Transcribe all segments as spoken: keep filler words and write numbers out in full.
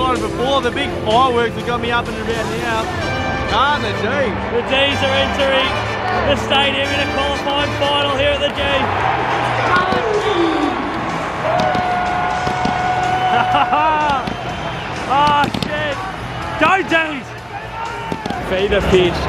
spotted before. The big fireworks have got me up and about now. Ah, the Dees. The Dees are entering the stadium in a qualifying final here at the G. Oh, shit. Go Dees. Feeder pitch.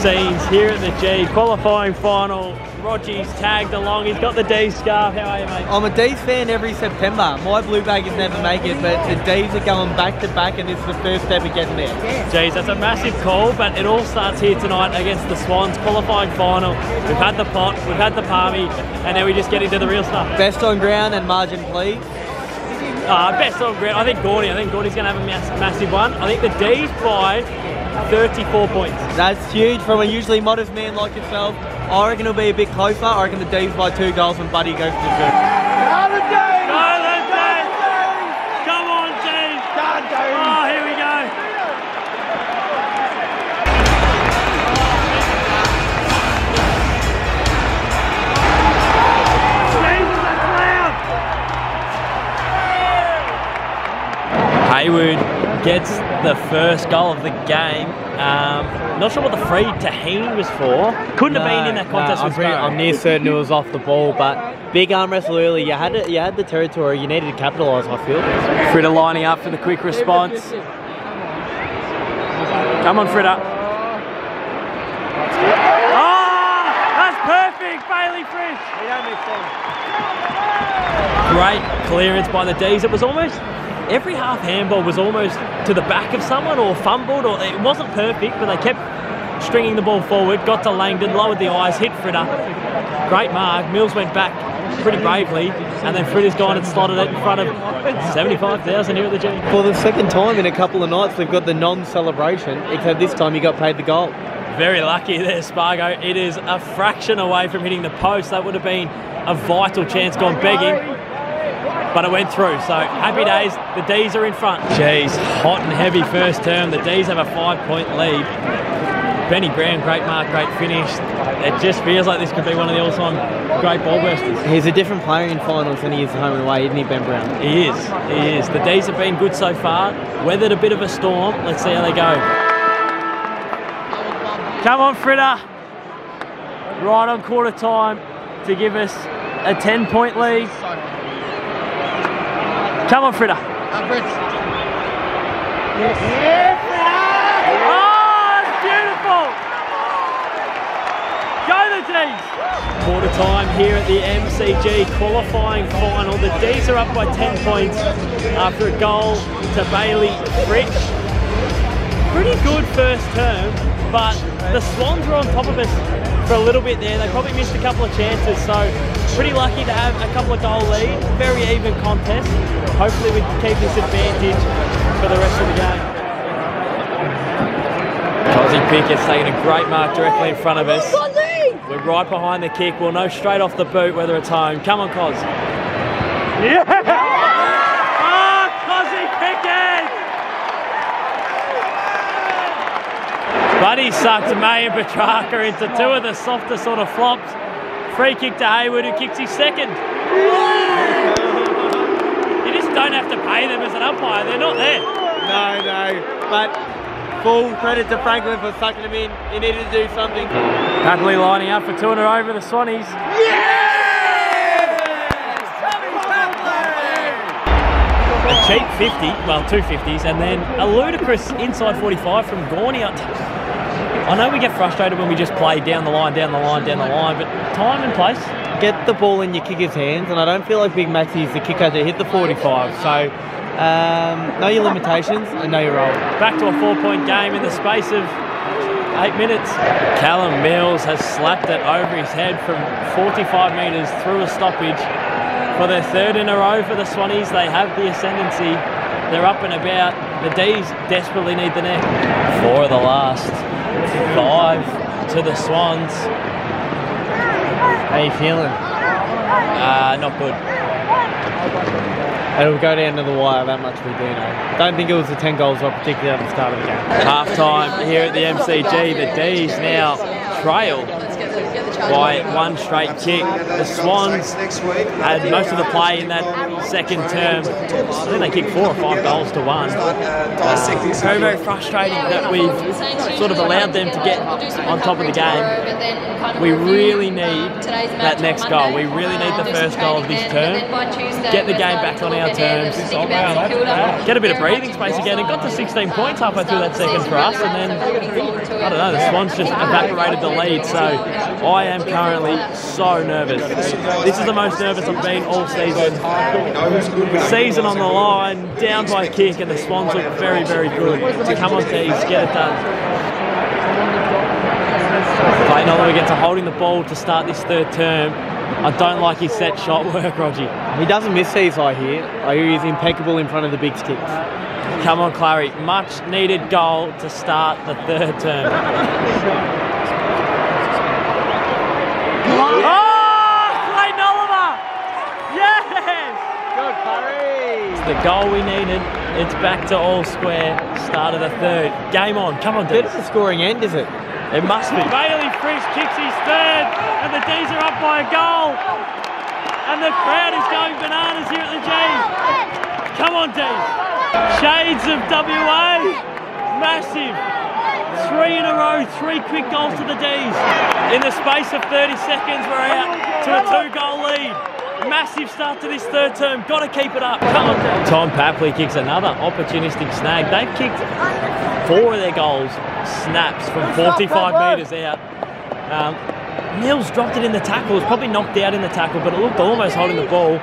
Scenes here at the G, qualifying final. Roger's tagged along, he's got the Dees scarf. How are you, mate? I'm a Dees fan every September. My blue baggers never make it, but the Dees are going back to back and it's the first step of getting there. Geez, that's a massive call, but it all starts here tonight against the Swans, qualifying final. We've had the pot, we've had the palmy, and now we just get into the real stuff. Best on ground and margin, please. Uh, best on ground, I think Gordy, I think Gordy's going to have a mass massive one. I think the Dees by thirty-four points. That's huge from a usually modest man like yourself. I reckon it'll be a bit closer. I reckon the Dees by two goals when Buddy goes for the two. Go the Dees! Go the Dees! Come on, Dees! Oh, here we go! Jesus, that's loud! Hayward gets the first goal of the game. Um, not sure what the free Tahine was for. Couldn't no, have been in that contest. No, I'm, pretty, I'm near certain it was off the ball, but big arm wrestle early. You had it. You had the territory. You needed to capitalise. I feel. Fritter lining up for the quick response. Come on, Fritter. Oh, that's perfect, Bailey Fritsch. You don't miss them. Great clearance by the Dees. It was almost. Every half handball was almost to the back of someone or fumbled, or it wasn't perfect, but they kept stringing the ball forward, got to Langdon, lowered the eyes, hit Fritter. Great mark. Mills went back pretty bravely, and then Fritter's gone and slotted it in front of seventy-five thousand here at the G. For the second time in a couple of nights, they've got the non-celebration, except this time he got paid the goal. Very lucky there, Spargo. It is a fraction away from hitting the post. That would have been a vital chance gone begging. But it went through, so happy days. The Dees are in front. Jeez, hot and heavy first term. The Dees have a five-point lead. Benny Brown, great mark, great finish. It just feels like this could be one of the all-time great ball bursters. He's a different player in finals than he is home and away, isn't he, Ben Brown? He is, he is. The Dees have been good so far. Weathered a bit of a storm. Let's see how they go. Come on, Fritter. Right on quarter time to give us a ten-point lead. Come on, Fritter. Up, Fritz. Yes. Yes. Oh, it's beautiful. Go the Dees. Quarter time here at the M C G qualifying final. The Dees are up by ten points after a goal to Bailey Fritsch. Pretty good first term, but the Swans were on top of us for a little bit there. They probably missed a couple of chances, so pretty lucky to have a couple of goal lead, very even contest. Hopefully we can keep this advantage for the rest of the game. Cozzy Pickett's taking a great mark directly in front of us. We're right behind the kick, we'll know straight off the boot whether it's home. Come on, Coz. Yeah! Oh, Cozzy Pickett! Buddy sucked May and Petrarca into two of the softer sort of flops. Free kick to Hayward, who kicks his second. You just don't have to pay them as an umpire, they're not there. No, no, but full credit to Franklin for sucking him in. He needed to do something. Papley lining up for two and a over the Swannies. Yes! Tommy Papley! A cheap fifty, well, two fifties, and then a ludicrous inside forty-five from Gorney up to... I know we get frustrated when we just play down the line, down the line, down the line, but time and place. Get the ball in your kicker's hands, and I don't feel like Big Maxi is the kicker to hit the forty-five, so um, know your limitations and know your role. Back to a four-point game in the space of eight minutes. Callum Mills has slapped it over his head from forty-five metres through a stoppage. For their third in a row for the Swannies, they have the ascendancy. They're up and about. The Dees desperately need the neck. Four of the last. Five to the Swans. How are you feeling? Uh, not good. It'll go down to the wire, that much we do know. Don't think it was the ten goals off, particularly at the start of the game. Half time here at the M C G. The Dees now trail by one straight kick. The Swans had most of the play in that second term. I think they kicked four or five goals to one. Uh, very, very frustrating that we've sort of allowed them to get on top of the game. We really need that next goal. We really need the first goal of this term. Get the game back on our terms. Get a bit of breathing space again. It got to sixteen points halfway through that second for us, and then, I don't know, the Swans just evaporated the lead. So I am currently so nervous. This is the most nervous I've been all season. Season on the line, down by a kick, and the Swans look very, very good. To come on Dees, get it done. Clayton Oliver gets a holding the ball to start this third term. I don't like his set shot work, Rogie. He doesn't miss these, I hear. I hear he's impeccable in front of the big sticks. Come on, Clary. Much needed goal to start the third term. The goal we needed, it's back to all square, start of the third. Game on, come on Dees. Bit of a scoring end, is it? It must be. Bailey Fritsch kicks his third, and the Dees are up by a goal. And the crowd is going bananas here at the G. Come on Dees. Shades of W A, massive. Three in a row, three quick goals to the Dees. In the space of thirty seconds, we're out to a two goal lead. Massive start to this third term. Got to keep it up. Come on, Dees. Tom Papley kicks another opportunistic snag. They've kicked four of their goals, snaps from forty-five metres out. Um, Mills dropped it in the tackle. It was probably knocked out in the tackle, but it looked almost holding the ball.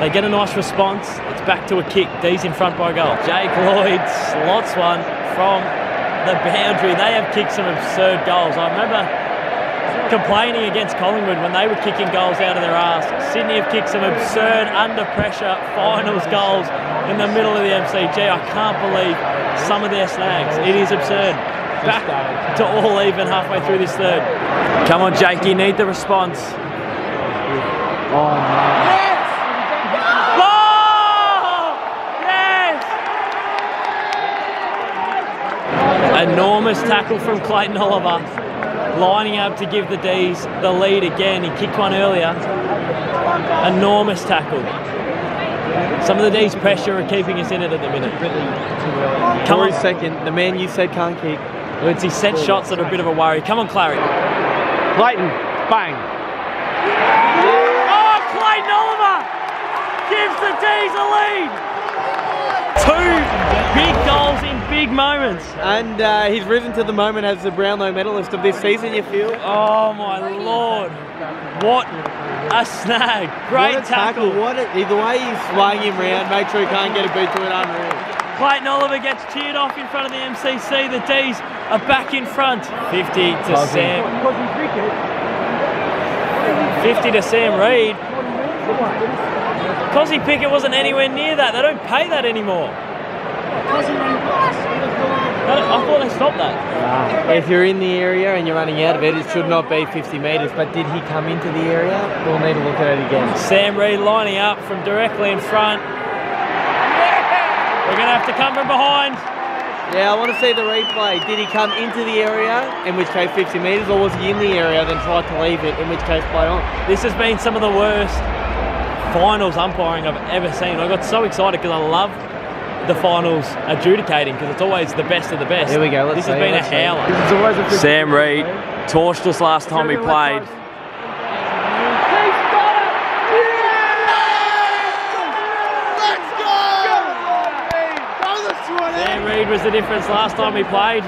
They get a nice response. It's back to a kick. Dees in front by a goal. Jake Lloyd slots one from the boundary. They have kicked some absurd goals. I remember complaining against Collingwood when they were kicking goals out of their arse. Sydney have kicked some absurd under pressure finals goals in the middle of the M C G. I can't believe some of their snags. It is absurd. Back to all even halfway through this third. Come on Jake, you need the response. Oh, yes! Oh! Yes! Enormous tackle from Clayton Oliver, lining up to give the Dees the lead again. He kicked one earlier. Enormous tackle. Some of the Dees' pressure are keeping us in it at the minute. Come on. Second, the man you said can't kick. It's his set shots that are a bit of a worry. Come on, Clary. Clayton, bang. Oh, Clayton Oliver gives the Dees a lead. Two big goals in big moments. And uh, he's risen to the moment as the Brownlow medalist of this season, you feel? Oh my Lord. What a snag. Great what a tackle. tackle. What a, the way he's flying him round, make sure he can't get a boot to it, unreal. Clayton Oliver gets cheered off in front of the M C C. The Dees are back in front. fifty to Cozzy. Sam. fifty to Sam Reed. Cozzy Pickett wasn't anywhere near that. They don't pay that anymore. I thought they stopped that. Uh, if you're in the area and you're running out of it, it should not be fifty metres. But did he come into the area? We'll need to look at it again. Sam Reed lining up from directly in front. We're going to have to come from behind. Yeah, I want to see the replay. Did he come into the area, in which case fifty metres, or was he in the area then tried to leave it, in which case play on? This has been some of the worst finals umpiring I've ever seen. I got so excited because I love the finals adjudicating, because it's always the best of the best. Here we go. Let's this see, has been a howler. A Sam Reed torched us last time we played. Let's go! Sam Reed was the difference last time we played,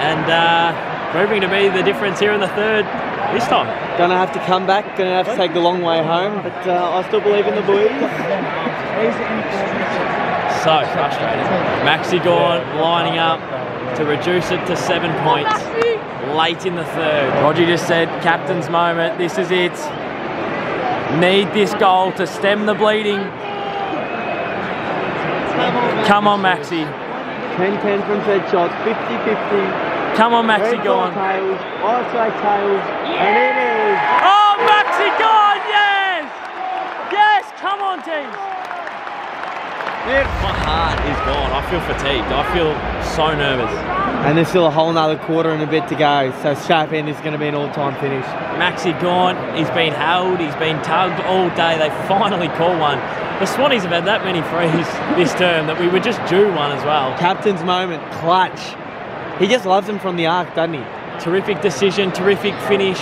and uh, proving to be the difference here in the third this time. Gonna have to come back. Gonna have to take the long way home, but uh, I still believe in the boys. So frustrating. Maxi Gawn lining up to reduce it to seven points late in the third. Roger just said, captain's moment, this is it. Need this goal to stem the bleeding. Come on, Maxi. ten ten from set shots, fifty fifty. Come on, Maxi Gawn. Offside tails, and it is. Oh, Maxi Gawn, yes! Yes, come on, team. Yeah. My heart is gone. I feel fatigued. I feel so nervous. And there's still a whole nother quarter and a bit to go. So sharp end is going to be an all-time finish. Maxi Gawn, he's been held, he's been tugged all day. They finally call one. The Swannies have had that many frees this term that we were just due one as well. Captain's moment, clutch. He just loves them from the arc, doesn't he? Terrific decision, terrific finish.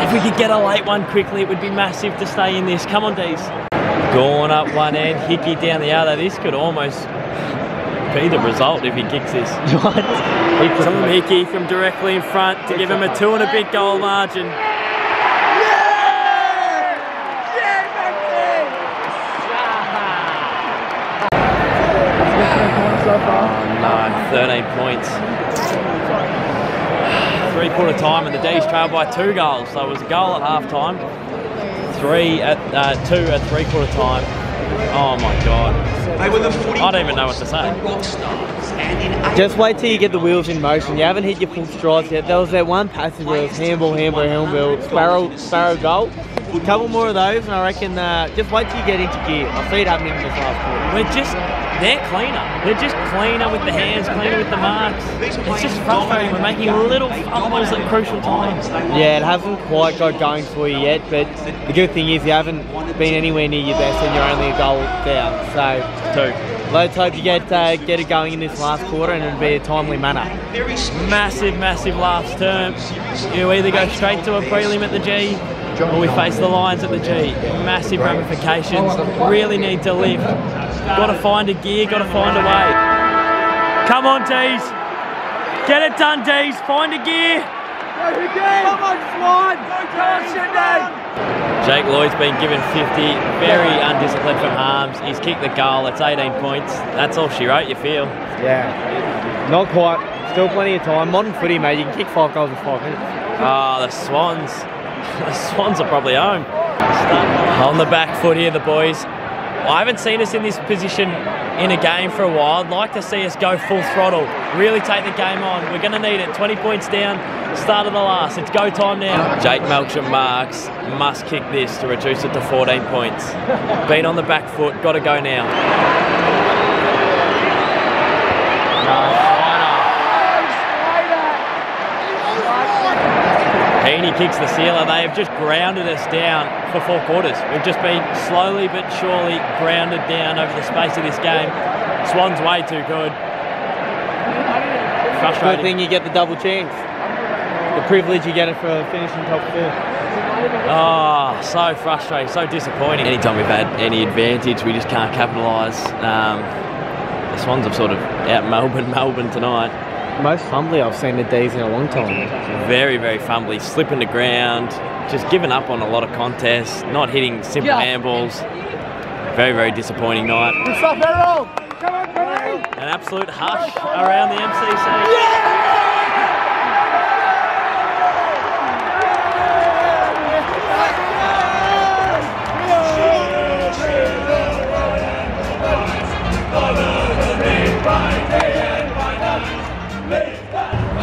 If we could get a late one quickly, it would be massive to stay in this. Come on, Dees. Gawn up one end, Hickey down the other. This could almost be the result if he kicks this. What? Tom Hickey from directly in front to give him a two and a bit goal margin. thirteen points. Three-quarter time and the Dees trailed by two goals. So it was a goal at half-time, three at, uh, two at three-quarter time. Oh my God. They were the I don't even know what to say. Just wait till you get the wheels in motion. You haven't hit your full strides yet. There was that one passage where it was handball, handball, handball, sparrow, sparrow goal. A couple more of those and I reckon uh, just wait till you get into gear. I see it happening in this last quarter. We're just... They're cleaner. They're just cleaner with the hands, cleaner with the marks. It's just frustrating. We're making little fumbles at crucial times. Yeah, it hasn't quite got going for you yet, but the good thing is you haven't been anywhere near your best and you're only a goal down. So, two. Let's hope you get, uh, get it going in this last quarter and it'll be a timely manner. Massive, massive last term. You either go straight to a prelim at the G, or we face the Lions at the G. Massive ramifications. Really need to lift. Gotta find a gear, gotta find a way. Come on, Dees. Get it done, Dees. Find a gear. Go again. Come on, Swan. Go, Sydney. Jake Lloyd's been given fifty. Very undisciplined from arms. He's kicked the goal. It's eighteen points. That's all she wrote, you feel? Yeah. Not quite. Still plenty of time. Modern footy, mate. You can kick five goals in five minutes. Ah, oh, the Swans. The Swans are probably home. On the back foot here, the boys. I haven't seen us in this position in a game for a while. I'd like to see us go full throttle, really take the game on. We're going to need it. twenty points down, start of the last. It's go time now. Jake Melksham marks, must kick this to reduce it to fourteen points. Been on the back foot, got to go now. Heaney kicks the sealer. They have just grounded us down for four quarters. We've just been slowly but surely grounded down over the space of this game. Swans way too good. Frustrating. Good thing you get the double chance. The privilege you get it for finishing top two. Oh, so frustrating, so disappointing. Anytime we've had any advantage, we just can't capitalise. Um, the Swans have sort of out Melbourne, Melbourne tonight. Most fumbly I've seen the Dees in a long time. Very, very fumbly, slipping to ground, just giving up on a lot of contests, not hitting simple handballs. Very, very disappointing night. An absolute hush around the M C G. Yeah!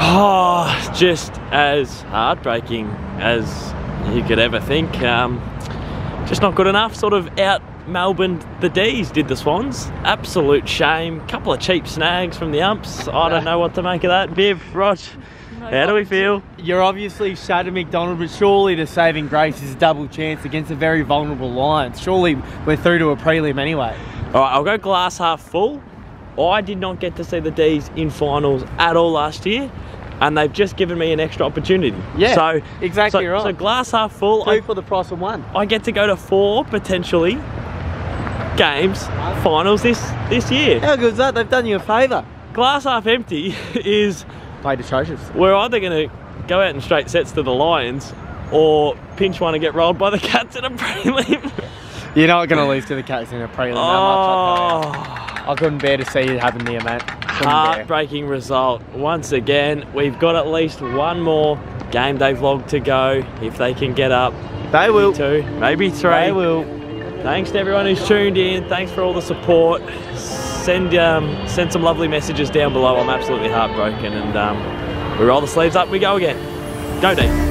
Oh, just as heartbreaking as you could ever think. Um, just not good enough, sort of out Melbourne, the Dees did the Swans. Absolute shame. Couple of cheap snags from the umps. I don't know what to make of that. Viv, Rog, how do we feel? You're obviously shattered, McDonald, but surely the saving grace is a double chance against a very vulnerable Lions. Surely we're through to a prelim anyway. All right, I'll go glass half full. I did not get to see the Dees in finals at all last year, and they've just given me an extra opportunity. Yeah, so, exactly so, right. So glass half full. Two I, for the price of one. I get to go to four, potentially, games, finals this, this year. How good is that? They've done you a favour. Glass half empty is... Played atrocious. We're either going to go out in straight sets to the Lions, or pinch one and get rolled by the Cats in a prelim. You're not going to lose to the Cats in a prelim oh. that much. I I couldn't bear to see it happen there, mate. Couldn't Heartbreaking bear. result. Once again, we've got at least one more game day vlog to go. If they can get up, they maybe will. Two, maybe three. They will. Thanks to everyone who's tuned in. Thanks for all the support. Send um, send some lovely messages down below. I'm absolutely heartbroken, and um, we roll the sleeves up. We go again. Go Dees.